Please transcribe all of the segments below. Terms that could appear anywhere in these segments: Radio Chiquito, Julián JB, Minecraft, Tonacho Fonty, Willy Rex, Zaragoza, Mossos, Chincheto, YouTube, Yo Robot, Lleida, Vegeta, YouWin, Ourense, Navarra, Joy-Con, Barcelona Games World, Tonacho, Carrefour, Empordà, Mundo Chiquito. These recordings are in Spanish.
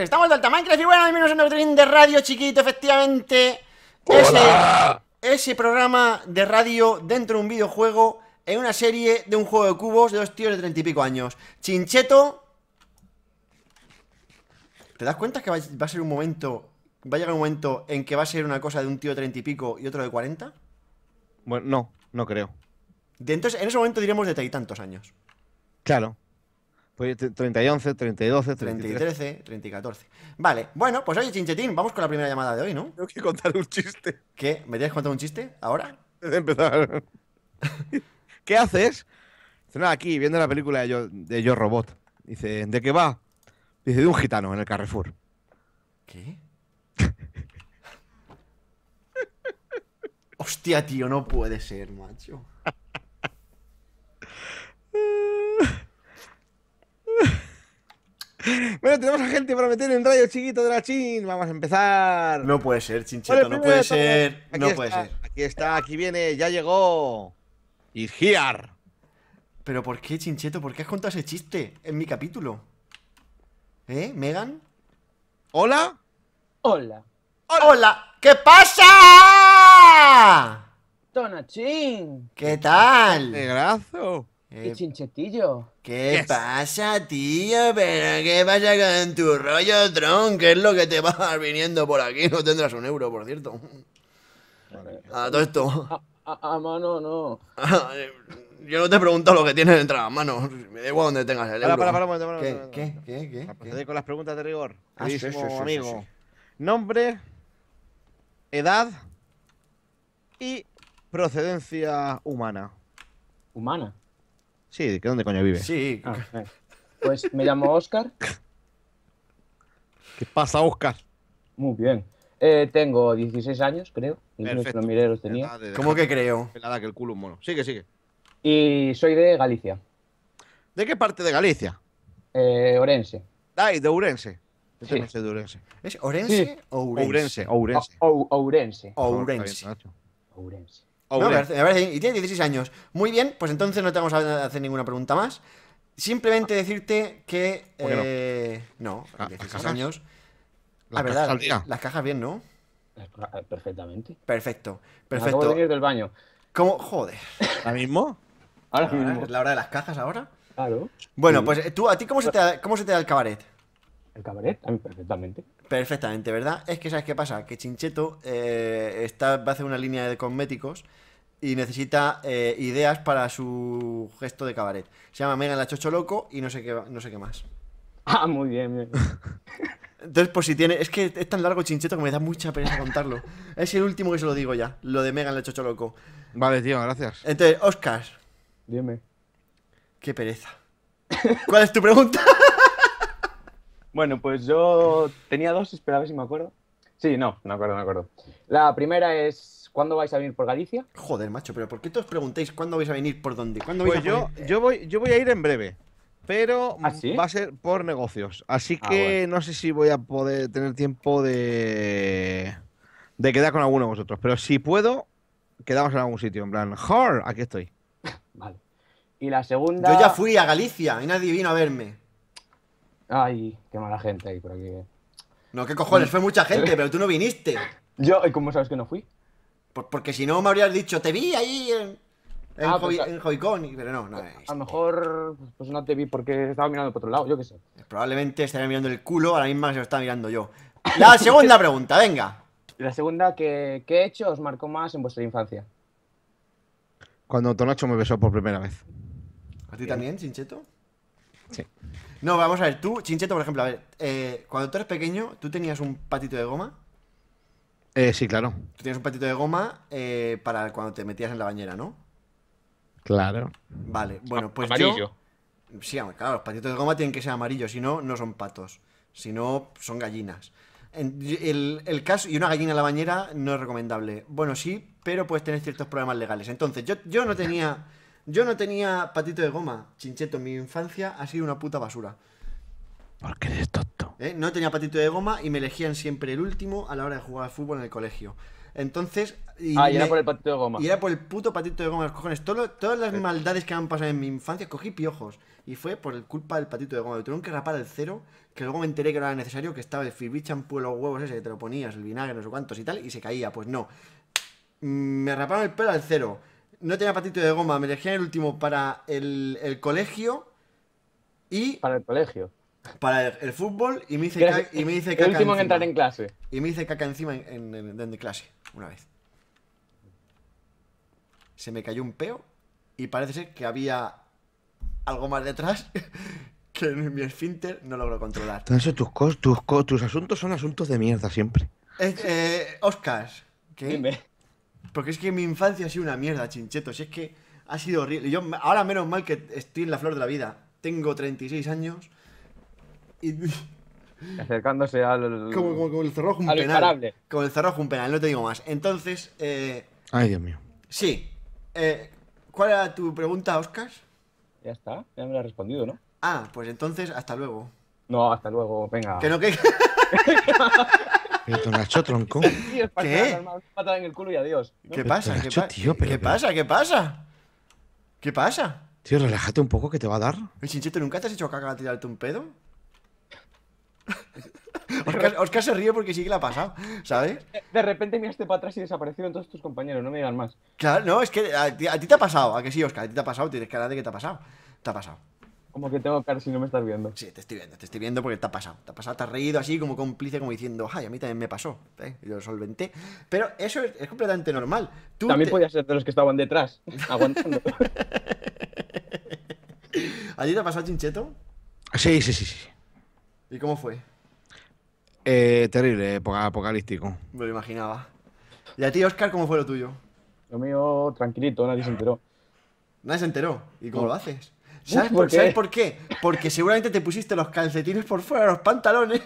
Estamos del Minecraft y bueno, bienvenidos a un nuevo stream de Radio Chiquito, efectivamente. Ese programa de radio dentro de un videojuego, en una serie de un juego de cubos de dos tíos de 30 y pico años. Chincheto. ¿Te das cuenta que va a ser un momento, va a llegar un momento en que va a ser una cosa de un tío de 30 y pico y otro de 40? Bueno, no creo. Entonces, en ese momento diremos de tantos años. Claro. Pues 30 y 11, 30 y 12, 30 y 13, 30 y 14. Vale, bueno, pues oye, Chinchetín, vamos con la primera llamada de hoy, ¿no? Tengo que contar un chiste. ¿Qué? ¿Me tienes que contar un chiste ahora? Desde empezar. ¿Qué haces? Dice, nada, aquí, viendo la película de Yo Robot. Dice, ¿de qué va? Dice, de un gitano en el Carrefour. ¿Qué? Hostia, tío, no puede ser, macho. Bueno, tenemos a gente para meter en Radio Chiquito de la Chin. Vamos a empezar. No puede ser, Chincheto, bueno, no puede ser. Aquí está, aquí viene, ya llegó. Y Giar. ¿Pero por qué, Chincheto? ¿Por qué has contado ese chiste en mi capítulo? ¿Eh, Megan? ¿Hola? Hola. ¡Hola! ¿Qué pasa? Tonachín. ¿Qué tal? ¡Qué grazo! ¿Qué Chinchetillo? ¿Qué pasa, tío? ¿Pero qué pasa con tu rollo, Tron? ¿Qué es lo que te va viniendo por aquí? No tendrás un euro, por cierto. A todo esto. A mano no. Yo no te he preguntado lo que tienes entre las manos. Me da igual donde tengas el euro. Para. ¿Qué? Proceder con las preguntas de rigor. Sí, amigo. Sí. Nombre, edad y procedencia humana. ¿Humana? Sí, ¿dónde coño vive? Sí. Pues me llamo Óscar. ¿Qué pasa, Óscar? Muy bien. Tengo 16 años, creo. Perfecto. Los mireros tenía. ¿Cómo que creo? Pelada que el culo un mono. Sigue. Y soy de Galicia. ¿De qué parte de Galicia? Orense. Ay, de Ourense. Yo también soy de Ourense. ¿Es Orense o Ourense? Ourense. No, me parece, y tiene 16 años. Muy bien, pues entonces no te vamos a hacer ninguna pregunta más. Simplemente decirte que... No, 16 años. La verdad, las cajas bien, ¿no? Perfectamente. Perfecto. Acabo de venir del baño. ¿Cómo? Joder. ¿Ahora mismo? Ahora mismo. ¿Es la hora de las cajas ahora? Claro. Bueno, pues tú, ¿a ti cómo se te da el cabaret? ¿El cabaret? A mí perfectamente. Perfectamente, ¿verdad? Es que, ¿sabes qué pasa? Que Chincheto va a hacer una línea de cosméticos y necesita ideas para su gesto de cabaret. Se llama Megan la Chocho Loco y no sé qué más. Ah, muy bien. Entonces, pues si tiene... Es que es tan largo, Chincheto, que me da mucha pereza contarlo. Es el último que se lo digo ya, lo de Megan la Chocho Loco. Vale, tío, gracias. Entonces, Óscar. Dime. Qué pereza. ¿Cuál es tu pregunta? Bueno, pues yo tenía dos, espera a ver si me acuerdo. Sí, no me acuerdo. La primera es, ¿cuándo vais a venir por Galicia? Joder, macho, pero ¿por qué todos preguntáis cuándo vais a venir por dónde? Pues yo voy a ir en breve, pero va a ser por negocios. Así que no sé si voy a poder tener tiempo de quedar con alguno de vosotros. Pero si puedo, quedamos en algún sitio, en plan, ¡hor! Aquí estoy. Vale. Y la segunda... Yo ya fui a Galicia y nadie vino a verme. Ay, qué mala gente hay por aquí. No, qué cojones, fue mucha gente, pero tú no viniste. Yo, ¿y cómo sabes que no fui? Porque si no me habrías dicho, te vi ahí en Joy-Con, pero no. A lo mejor pues no te vi porque estaba mirando por otro lado, yo qué sé. Probablemente estaría mirando el culo, ahora mismo se lo está mirando yo. La segunda pregunta, venga. La segunda, ¿qué hecho os marcó más en vuestra infancia? Cuando Tonacho me besó por primera vez. ¿A ti también, Chincheto? Sí. No, vamos a ver, tú, Chincheto, por ejemplo, a ver, cuando tú eres pequeño, ¿tú tenías un patito de goma? Sí, claro. Tú tenías un patito de goma para cuando te metías en la bañera, ¿no? Claro. Vale, bueno, pues amarillo. Sí, claro, los patitos de goma tienen que ser amarillos, si no, no son patos. Si no, son gallinas. El caso, y una gallina en la bañera no es recomendable. Bueno, sí, pero puedes tener ciertos problemas legales. Entonces, yo no tenía patito de goma, Chincheto. En mi infancia ha sido una puta basura. Porque eres tonto. No tenía patito de goma y me elegían siempre el último a la hora de jugar al fútbol en el colegio. Entonces... Y era por el patito de goma. Y era por el puto patito de goma, los cojones. Todas las maldades que han pasado en mi infancia, cogí piojos. Y fue por culpa del patito de goma. Me tuvieron que rapar el cero, que luego me enteré que no era necesario, que estaba el firbichampú, los huevos ese, que te lo ponías, el vinagre, no sé cuántos y tal, y se caía. Pues no. Me raparon el pelo al cero. No tenía patito de goma, me elegían el último para el colegio y... Para el colegio. Para el fútbol y me hice caca encima. El último en entrar en clase. Y me hice caca encima en clase, una vez. Se me cayó un peo y parece ser que había algo más detrás que mi esfínter no logró controlar. Entonces tus asuntos son asuntos de mierda siempre. Óscar, ¿qué? Dime. Porque es que mi infancia ha sido una mierda, Chincheto. Si es que ha sido horrible. Yo, ahora menos mal que estoy en la flor de la vida. Tengo 36 años y... Acercándose al... Como el cerrojo un penal. Como el cerrojo un penal, no te digo más. Entonces... Ay, Dios mío. Sí. ¿Cuál era tu pregunta, Óscar? Ya está, ya me la has respondido, ¿no? Ah, pues entonces, hasta luego. No, hasta luego, venga. Que no, que... Pero Tonacho, tronco. ¿Qué? Patada en el culo y adiós, ¿no? ¿Qué pasa? Pero, Tonacho, tío, pero, ¿qué pasa? ¿Qué pasa? ¿Qué pasa? Tío, relájate un poco que te va a dar. Chincheto, ¿nunca te has hecho caca a tirarte un pedo? Óscar se ríe porque sí que la ha pasado, ¿sabes? De repente miraste para atrás y desaparecieron todos tus compañeros, no me digan más. Claro, no, es que a ti te ha pasado, ¿a que sí, Óscar? A ti te ha pasado, tienes cara de que te ha pasado. Te ha pasado. Como que tengo cara si no me estás viendo. Sí, te estoy viendo porque te ha pasado. Te ha pasado, te has reído así como cómplice, como diciendo, ay, a mí también me pasó, ¿eh? Yo lo solventé. Pero eso es completamente normal. Tú también podías ser de los que estaban detrás, aguantando. ¿A ti te ha pasado, Chincheto? Sí, sí, sí, sí. ¿Y cómo fue? Terrible, apocalíptico. Me lo imaginaba. ¿Y a ti, Óscar, cómo fue lo tuyo? Lo mío, tranquilito, nadie se enteró. ¿Nadie se enteró? ¿Y cómo lo haces? ¿Sabes por qué? ¿Sabes por qué? Porque seguramente te pusiste los calcetines por fuera de los pantalones.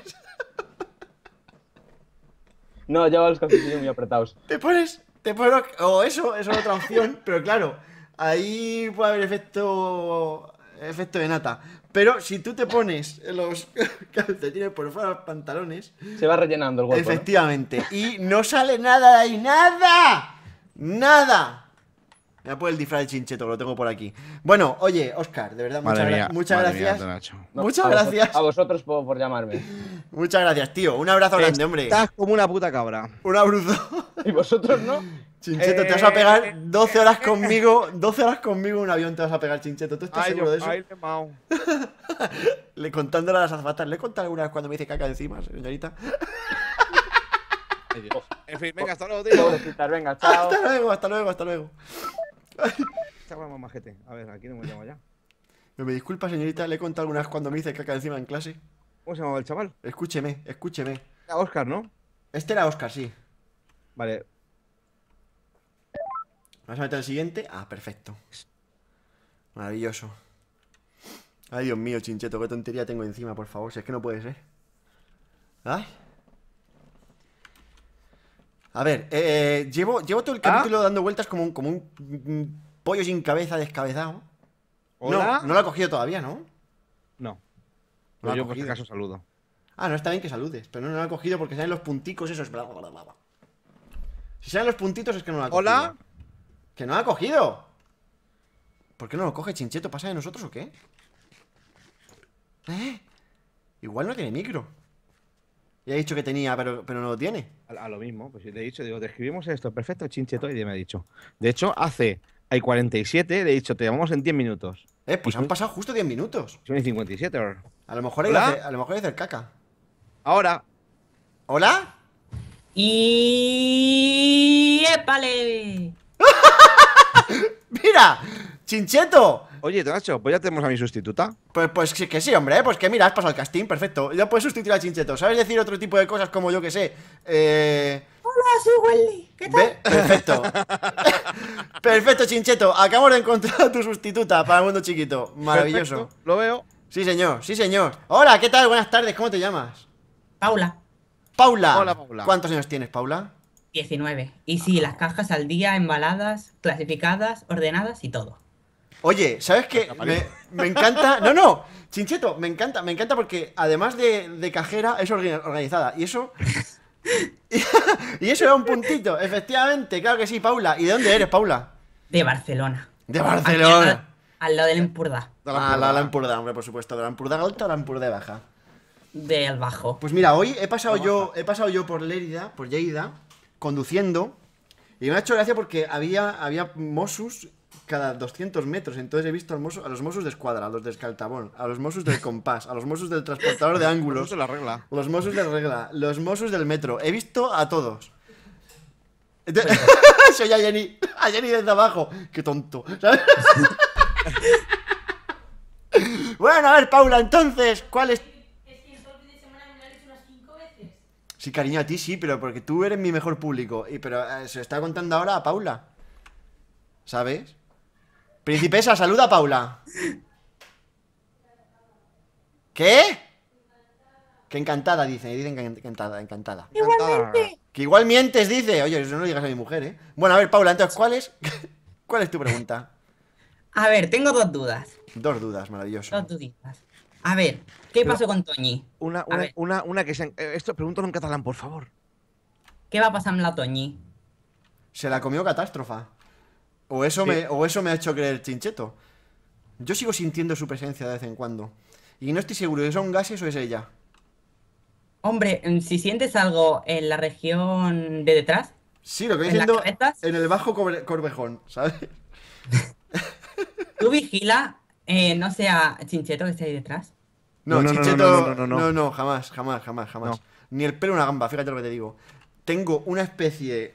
No, llevaba los calcetines muy apretados. Te pones los... O eso, eso es otra opción, pero claro, ahí puede haber efecto de nata. Pero si tú te pones los calcetines por fuera de los pantalones... Se va rellenando el hueco. Efectivamente. ¿No? Y no sale nada de ahí. ¡Nada! ¡Nada! Me voy a poner el disfraz de Chincheto, que lo tengo por aquí. Bueno, oye, Óscar, de verdad, muchas gracias. No, muchas gracias. A vosotros por llamarme. Muchas gracias, tío. Un abrazo grande, hombre. Estás como una puta cabra. Un abrazo. ¿Y vosotros no? Chincheto, te vas a pegar 12 horas conmigo. 12 horas conmigo en un avión te vas a pegar, Chincheto. ¿Tú estás seguro de eso? Ay, contándole a las azafatas. ¿Le he contado alguna vez cuando me dice caca encima, señorita? Ay, Dios. En fin, venga, hasta luego, tío. Venga, chao. Hasta luego, hasta luego, hasta luego. A ver, aquí no me llamo ya. Me disculpa, señorita, le he contado algunas cuando me hice caca encima en clase. ¿Cómo se llamaba el chaval? Escúcheme, escúcheme. Era Óscar, ¿no? Este era Óscar, sí. Vale. ¿Vas a meter el siguiente? Ah, perfecto. Maravilloso. Ay, Dios mío, Chincheto, qué tontería tengo encima, por favor. Si es que no puede ser. Ay. A ver, llevo todo el capítulo dando vueltas como un pollo sin cabeza descabezado. ¿Hola? No, no lo ha cogido todavía, ¿no? No. No, yo por si acaso saludo. Ah, no, está bien que saludes, pero no lo ha cogido porque salen los punticos, eso es bla, bla, bla, bla. Si salen los puntitos es que no lo ha cogido. ¿Hola? ¡Que no lo ha cogido! ¿Por qué no lo coge, Chincheto? ¿Pasa de nosotros o qué? Igual no tiene micro. Ya he dicho que tenía, pero no lo tiene. A lo mismo, pues si te he dicho, digo, te escribimos esto, perfecto, Chincheto, y me ha dicho. De hecho, hay 47, le he dicho, te llamamos en 10 minutos. Pues han pasado justo 10 minutos. Son 57 ahora. A lo mejor hay que hacer caca. Ahora. ¿Hola? Y... ¡Épale! ¡Mira! ¡Chincheto! Oye, Tonacho, pues ya tenemos a mi sustituta. Pues que sí, hombre, pues que mira, has pasado el casting, perfecto. Ya puedes sustituir a Chincheto. ¿Sabes decir otro tipo de cosas como yo que sé? Hola, soy Wendy. ¿Qué tal? Perfecto. Perfecto, Chincheto. Acabamos de encontrar a tu sustituta para el mundo chiquito. Maravilloso. Perfecto, lo veo. Sí, señor, sí, señor. Hola, ¿qué tal? Buenas tardes, ¿cómo te llamas? Paula. Paula. Hola, Paula. ¿Cuántos años tienes, Paula? 19. Y sí, las cajas al día, embaladas, clasificadas, ordenadas y todo. Oye, ¿sabes qué? Me encanta... No, no, Chincheto, me encanta porque además de cajera es organizada. Y eso Y eso era un puntito, efectivamente, claro que sí, Paula. ¿Y de dónde eres, Paula? De Barcelona. De Barcelona. Al lado del Empordà. Al lado del Empordà, hombre, por supuesto. ¿De la Empordà alta o la Empordà baja? Del bajo. Pues mira, hoy he pasado yo por Lleida, conduciendo. Y me ha hecho gracia porque había Mossos cada 200 metros. Entonces he visto a los Mossos de escuadra, a los de escaltabón, a los Mossos del compás, a los Mossos del transportador de ángulos, los Mossos de la regla, los Mossos del metro. He visto a todos. Entonces, soy a Jenny desde abajo. Qué tonto, ¿sabes? Bueno, a ver, Paula, entonces, ¿cuál es...? Sí, cariño, a ti sí, pero porque tú eres mi mejor público. Pero se lo está contando ahora a Paula, ¿sabes? Principesa, saluda a Paula. ¿Qué? Que encantada, dicen que encantada. Igualmente. Que igual mientes, dice. Oye, eso no lo digas a mi mujer, ¿eh? Bueno, a ver, Paula, entonces, ¿cuál es tu pregunta? A ver, tengo dos dudas. Dos dudas, maravilloso. Dos duditas. A ver, ¿qué pasó con Toñi? Una que se... Esto, pregúntalo en catalán, por favor. ¿Qué va a pasar con la Toñi? Se la comió catástrofa. O eso me ha hecho creer Chincheto. Yo sigo sintiendo su presencia de vez en cuando. Y no estoy seguro si son gases o es ella. Hombre, si sientes algo en la región de detrás. Sí, lo que estoy diciendo en el bajo corvejón, ¿sabes? Tú vigila, no sea Chincheto que esté ahí detrás. No, Chincheto, no, jamás. No. Ni el pelo una gamba, fíjate lo que te digo. Tengo una especie...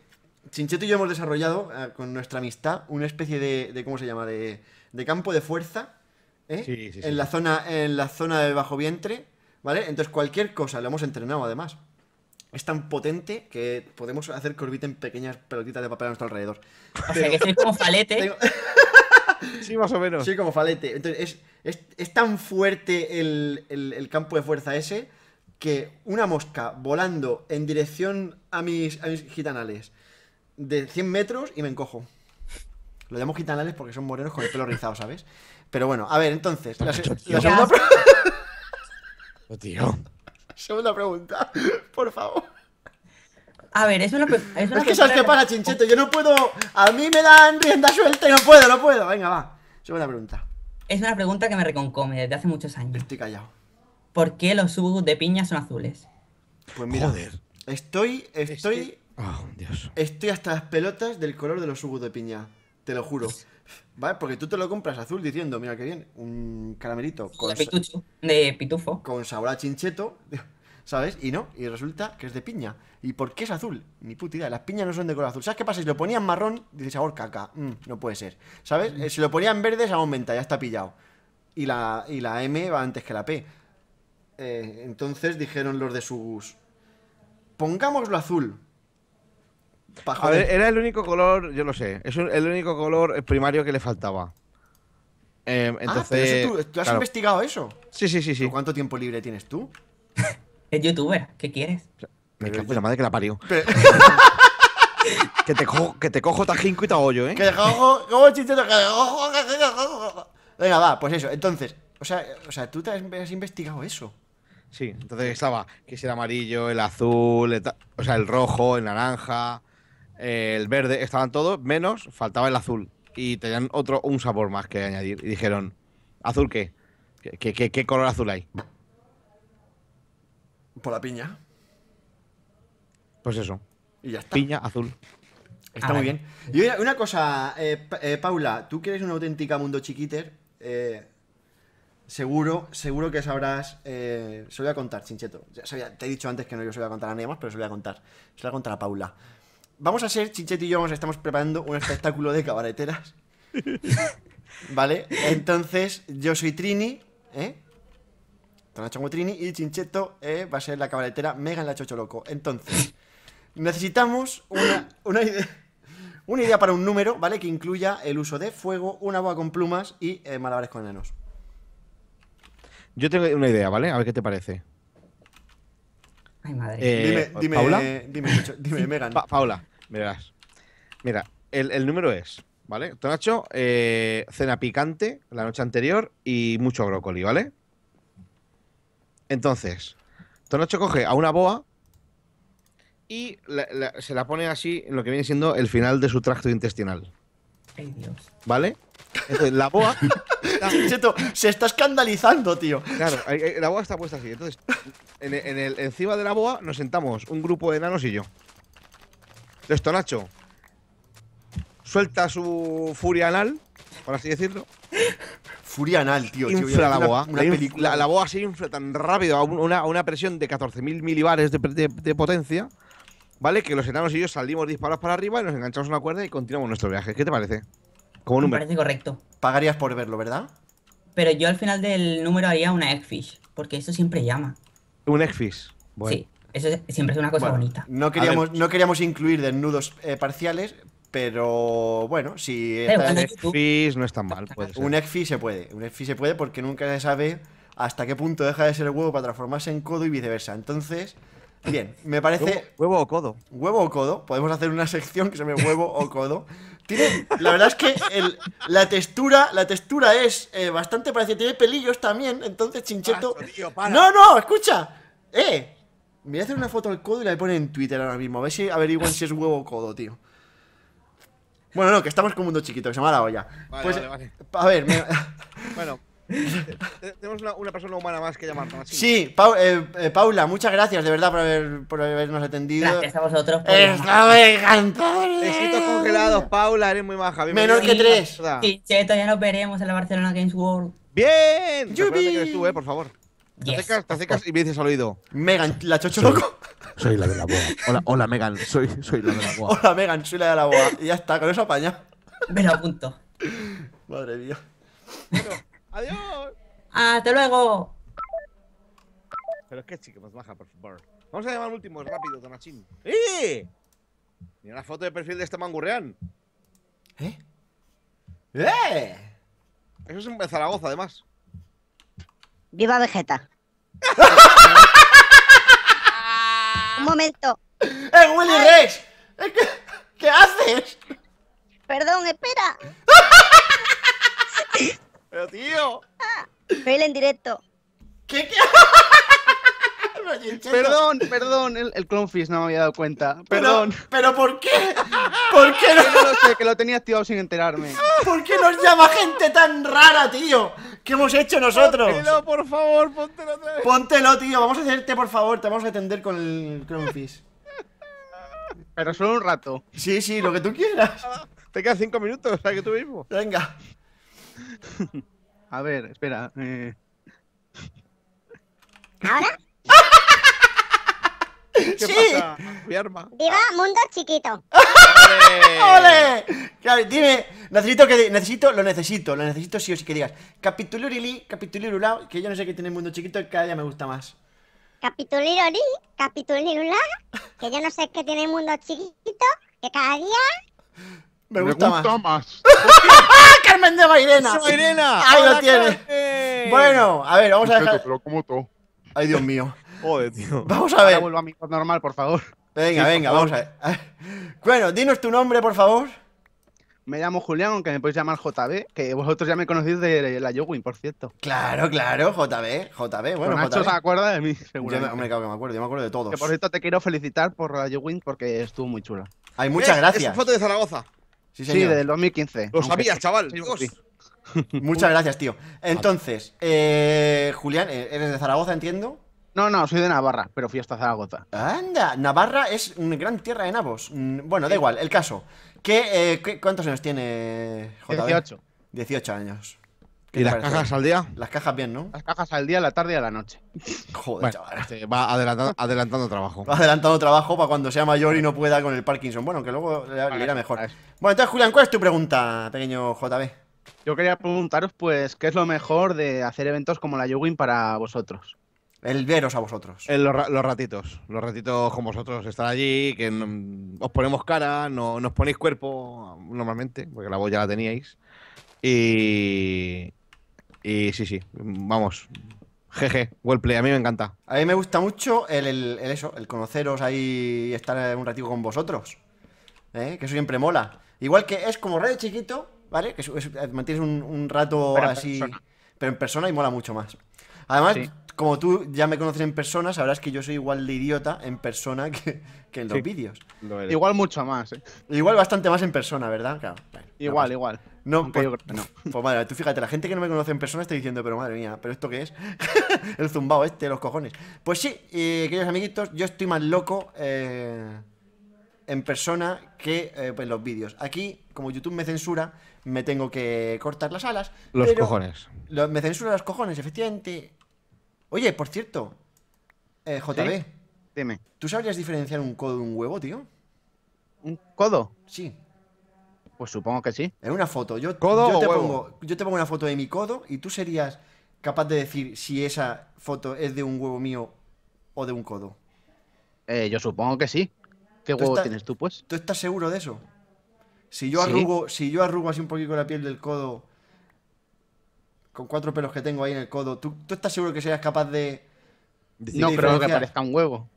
Chincheto y yo hemos desarrollado, con nuestra amistad, una especie de ¿cómo se llama? De campo de fuerza, ¿eh? Sí. En la zona del bajo vientre, ¿vale? Entonces cualquier cosa, lo hemos entrenado además. Es tan potente que podemos hacer que orbiten pequeñas pelotitas de papel a nuestro alrededor. O sea que sois como falete. Sí, más o menos. Sí, como falete. Entonces, es tan fuerte el campo de fuerza ese que una mosca volando en dirección a mis gitanales de 100 metros y me encojo. Lo llamo gitanales porque son morenos con el pelo rizado, ¿sabes? Pero bueno, a ver, entonces. La segunda pregunta, por favor. A ver, es que ¿sabes qué pasa, Chincheto? Yo no puedo... A mí me dan rienda suelta y no puedo. Venga, va. Segunda pregunta. Es una pregunta que me reconcome desde hace muchos años. Estoy callado. ¿Por qué los subos de piña son azules? Pues mira, joder. Oh, Dios. Estoy hasta las pelotas del color de los subos de piña. Te lo juro. ¿Vale? Porque tú te lo compras azul diciendo, mira qué bien, un caramelito con de pitufo. Con sabor a Chincheto... ¿Sabes? Y no, y resulta que es de piña. ¿Y por qué es azul? Ni puta idea, las piñas no son de color azul. ¿Sabes qué pasa? Si lo ponían marrón, dice sabor caca. No puede ser. ¿Sabes? Si lo ponían verde, se aumenta, ya está pillado. Y la M va antes que la P. Entonces dijeron los de sus... Pongámoslo azul. A ver, era el único color, yo lo sé, es el único color primario que le faltaba. Entonces... Ah, ¿tú has investigado eso? Sí. ¿Cuánto tiempo libre tienes tú? Es youtuber, ¿qué quieres? Me cago en la madre que la parió. Pero... que te cojo tajinco y te abollo, ¿eh? Que te cojo, Chincheto. Venga, va, pues eso. Entonces, o sea, tú te has investigado eso. Sí, entonces estaba que es el amarillo, el azul, el rojo, el naranja, el verde, estaban todos, menos faltaba el azul. Y tenían un sabor más que añadir. Y dijeron, ¿azul qué? ¿Qué color azul hay? Por la piña. Pues eso. Y ya está. Piña azul. Está muy bien. Y una cosa, Paula, tú que eres una auténtica mundo chiquiter, seguro que sabrás. Se lo voy a contar, Chincheto. Te he dicho antes que no, yo se lo voy a contar a nadie más, pero se lo voy a contar. Se lo voy a contar a Paula. Vamos a ser, Chincheto y yo estamos preparando un espectáculo de cabareteras. ¿Vale? Entonces, yo soy Trini, ¿eh? Tonacho como Trini y Chincheto va a ser la cabaretera Mega en la Chocho Loco. Entonces, necesitamos una idea para un número, ¿vale? Que incluya el uso de fuego, una boa con plumas y malabares con enanos. Yo tengo una idea, ¿vale? A ver qué te parece. Ay, madre. Dime, Paula. Dime, Megan. Paula, mirarás. Mira, el número es, ¿vale? Tonacho, cena picante la noche anterior y mucho brócoli, ¿vale? Entonces, Tonacho coge a una boa y se la pone así en lo que viene siendo el final de su tracto intestinal. Ay, Dios. ¿Vale? Entonces, la boa… Chincheto, se está escandalizando, tío. Claro, la boa está puesta así. Entonces, encima de la boa nos sentamos un grupo de enanos y yo. Entonces, Tonacho suelta su furia anal, por así decirlo. Furia anal, tío. Infla la boa. La boa se infla tan rápido a una presión de 14.000 milibares de potencia, ¿vale? Que los enanos y yo salimos disparados para arriba y nos enganchamos a una cuerda y continuamos nuestro viaje. ¿Qué te parece? Como número. Me parece correcto. Pagarías por verlo, ¿verdad? Pero yo al final del número haría una eggfish, porque eso siempre llama. ¿Un eggfish? Bueno. Sí, eso siempre es una cosa bonita. No queríamos incluir desnudos parciales, pero bueno, si… Un eggfish no es tan mal, puede ser. Un eggfish se puede, porque nunca se sabe hasta qué punto deja de ser el huevo para transformarse en codo y viceversa. Entonces… Bien, me parece… Huevo o codo. Huevo o codo. Podemos hacer una sección que se llame huevo o codo. Tiene, la verdad es que la textura es bastante parecida. Tiene pelillos también, entonces Chincheto… Paso, tío, para. ¡No, no! ¡Escucha! Voy a hacer una foto al codo y la pone en Twitter ahora mismo. A ver si averiguan si es huevo o codo, tío. Bueno, no, que estamos con Mundo Chiquito, que se me ha la olla. Vale, pues, vale. A ver… Bueno… Tenemos una persona humana más que llamar. Sí, Paula, muchas gracias de verdad por habernos atendido. Gracias a vosotros. ¡Estaba encantado! Besitos congelados, Paula, eres muy maja. Bienvenido. Menor que 3. Chincheto, ya nos veremos en la Barcelona Games World. ¡Bien! Acuérdate que eres tú, por favor. Te acercas y me dices al oído. Megan, la chocho loco. Soy la de la boa. Hola Megan, soy la de la boa. Hola Megan, soy la de la boa. Y ya está, con eso apaña. Me lo apunto. Madre mía. Bueno. ¡Adiós! ¡Hasta luego! Pero es que chico, más baja, por favor. Vamos a llamar al último, rápido, Tonachín. ¡Eh! Mira la foto de perfil de este mangurreán. ¿Eh? ¡Eh! Eso es en Zaragoza, además. ¡Viva Vegeta! Un momento. Willy Rex! ¿Qué haces? Perdón, espera. ¡Pero tío! Fail en directo. ¿Qué? Perdón, el clownfish no me había dado cuenta. Perdón. ¿Pero por qué? ¿Por qué no? Yo no lo sé, que lo tenía activado sin enterarme. ¿Por qué nos llama gente tan rara, tío? ¿Qué hemos hecho nosotros? Póntelo, por favor, póntelo otra vez. Póntelo, tío, vamos a hacerte, por favor, te vamos a atender con el clownfish. Pero solo un rato. Sí, lo que tú quieras. Te quedan 5 minutos, o sea que tú mismo. Venga. A ver, espera. ¿Ahora? ¿Qué pasa? Mi arma. ¡Viva Mundo Chiquito! ¡Ole! Claro, dime. Lo necesito sí o sí que digas. Capitulirulao, que yo no sé qué tiene el Mundo Chiquito y cada día me gusta más. Capitulirulí, capitulirulao, que yo no sé qué tiene el Mundo Chiquito, que cada día. Me gusta más. ¡Carmen de Mairena! ¡Ahí lo tiene! Carmen. Bueno, a ver, vamos a dejar… Pero como todo. Ay, Dios mío. Joder, tío. Vamos a ver. Ahora vuelvo a mi normal, por favor. Venga, vamos a ver. Bueno, dinos tu nombre, por favor. Me llamo Julián, aunque me podéis llamar JB, que vosotros ya me conocéis de la YouWin, por cierto. Claro, JB, bueno, Nacho se acuerda de mí, seguramente. Hombre, claro que me acuerdo de todos. Que por cierto te quiero felicitar por la YouWin porque estuvo muy chula. Ay, muchas gracias. Es foto de Zaragoza. Sí, desde el 2015. Lo sabías, chaval. Muchas gracias, tío. Entonces, Julián, ¿eres de Zaragoza, entiendo? No, soy de Navarra, pero fui hasta Zaragoza. Anda, Navarra es una gran tierra de nabos. Bueno, da igual, el caso. ¿Cuántos años tiene JB? 18. 18 años. ¿Y las cajas al día? Las cajas bien, ¿no? Las cajas al día, a la tarde y a la noche. Joder, chaval. Este va adelantando trabajo. Va adelantando trabajo para cuando sea mayor y no pueda con el Parkinson. Bueno, que luego le irá mejor. Bueno, entonces, Julián, ¿cuál es tu pregunta, pequeño JB? Yo quería preguntaros, pues, ¿qué es lo mejor de hacer eventos como la YouWin para vosotros? El veros a vosotros. Los ratitos con vosotros. Estar allí, que os ponemos cara, no os ponéis cuerpo normalmente, porque la voz ya la teníais. Y sí, vamos, jeje, wellplay, a mí me encanta. A mí me gusta mucho el conoceros ahí y estar un ratito con vosotros, que eso siempre mola. Igual que es como Radio Chiquito, ¿vale? Que mantienes un rato pero así, pero en persona y mola mucho más. Además, Como tú ya me conoces en persona, sabrás que yo soy igual de idiota en persona que en los vídeos. Igual mucho más, ¿eh? Igual bastante más en persona, ¿verdad? Claro, bueno, igual, igual. No, pues, yo creo, no. Pues madre, tú fíjate, la gente que no me conoce en persona está diciendo, pero madre mía, ¿pero esto qué es? El zumbao este, los cojones. Pues sí, queridos amiguitos, yo estoy más loco en persona que en los vídeos. Aquí, como YouTube me censura, me tengo que cortar las alas. Los cojones. Me censura los cojones, efectivamente. Oye, por cierto, JB, ¿sí? Dime. ¿Tú sabrías diferenciar un codo de un huevo, tío? ¿Un codo? Sí. Pues supongo que sí. En una foto. Yo te pongo una foto de mi codo y tú serías capaz de decir si esa foto es de un huevo mío o de un codo. Yo supongo que sí. ¿Qué huevo tienes tú, pues? ¿Tú estás seguro de eso? Si yo arrugo, ¿sí? Si yo arrugo así un poquito la piel del codo, con 4 pelos que tengo ahí en el codo, ¿tú estás seguro que serías capaz de no creo diferenciar? Que parezca un huevo.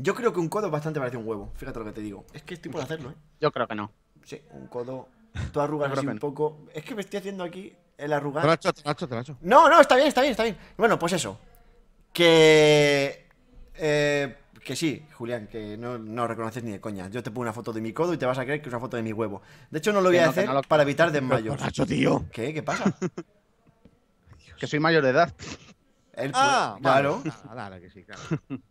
Yo creo que un codo bastante parece un huevo. Fíjate lo que te digo. Es que estoy por hacerlo, ¿eh? Yo creo que no. Sí, un codo. Tú arrugas así un poco. Es que me estoy haciendo aquí el arrugar. Te lo has hecho. No, no, está bien. Bueno, pues eso. Que sí, Julián, que no reconoces ni de coña. Yo te pongo una foto de mi codo y te vas a creer que es una foto de mi huevo. De hecho, no lo voy a hacer para evitar desmayos. Tonacho, tío. ¿Qué? ¿Qué pasa? Que soy mayor de edad. Claro. Dale, que sí, claro.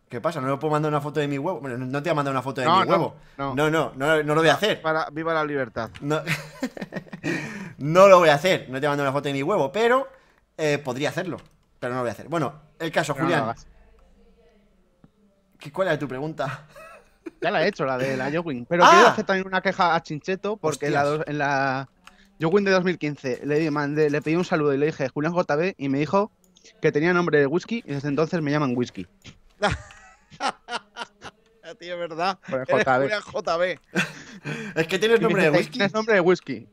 ¿Qué pasa? ¿No le puedo mandar una foto de mi huevo? Bueno, no te voy a mandar una foto de mi huevo. No lo voy a hacer. Viva la libertad. No, no lo voy a hacer. No te mando una foto de mi huevo, pero podría hacerlo. Pero no lo voy a hacer. Bueno, el caso, pero Julián. ¿Cuál era tu pregunta? Ya la he hecho, la de la YouWin. Pero quiero hacer también una queja a Chincheto, porque en la YouWin de 2015 le pedí un saludo y le dije Julián JB y me dijo que tenía nombre de whisky y desde entonces me llaman whisky. Tío, es verdad. Eres Julián JB. Es que tienes nombre de whisky. Tienes nombre de whisky.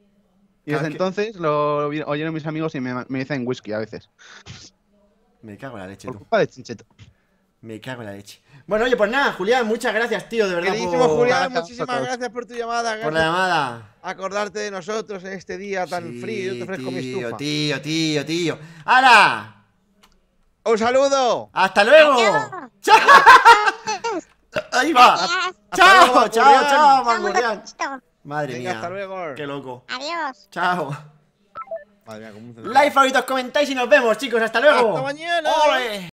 Y desde entonces lo oyeron mis amigos y me dicen whisky a veces. Me cago en la leche. Por culpa de Chincheto. Me cago en la leche. Bueno, oye, pues nada, Julián, muchas gracias, tío, de verdad. Queridísimo Julián, muchísimas gracias por tu llamada. Gracias por la llamada. Acordarte de nosotros en este día tan frío. Yo te ofrezco mi estufa. Tío. ¡Hala! ¡Un saludo! ¡Hasta luego! ¡Chao! ¡Ahí va! ¡Chao, Julián! Madre mía. Hasta luego. ¡Qué loco! ¡Adiós! ¡Chao! Madre mía, cómo se... Like, favoritos, comentáis y nos vemos, chicos. ¡Hasta luego! ¡Hasta mañana! ¡Ole!